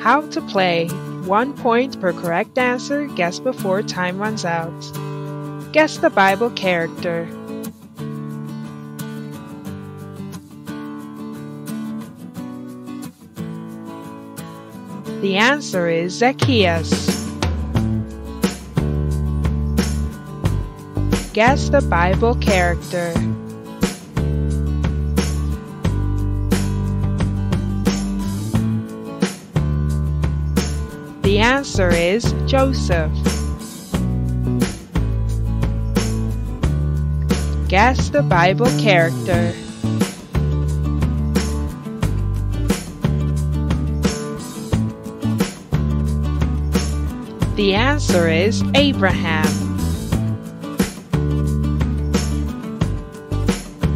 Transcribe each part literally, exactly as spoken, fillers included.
How to play. One point per correct answer, guess before time runs out. Guess the Bible character. The answer is Zacchaeus. Guess the Bible character. The answer is Joseph. Guess the Bible character. The answer is Abraham.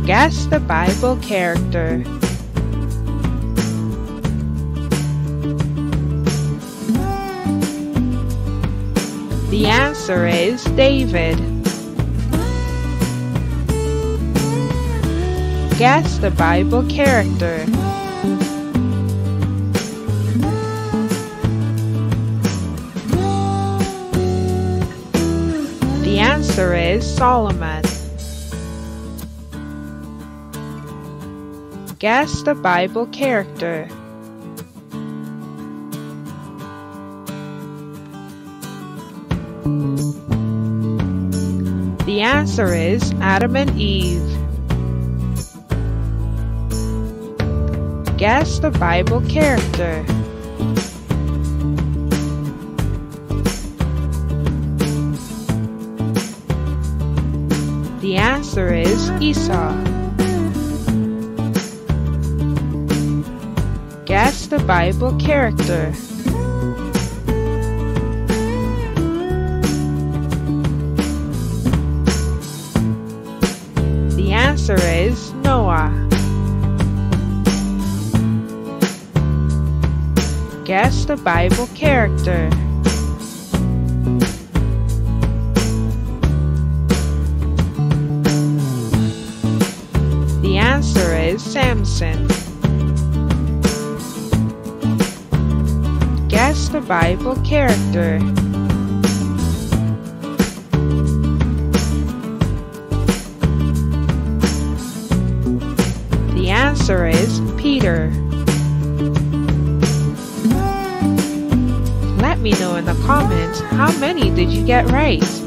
Guess the Bible character. The answer is David. Guess the Bible character. The answer is Solomon. Guess the Bible character. The answer is Adam and Eve. Guess the Bible character. The answer is Esau. Guess the Bible character. The answer is Noah. Guess the Bible character. The answer is Samson. Guess the Bible character. The answer is Peter. Let me know in the comments how many did you get right.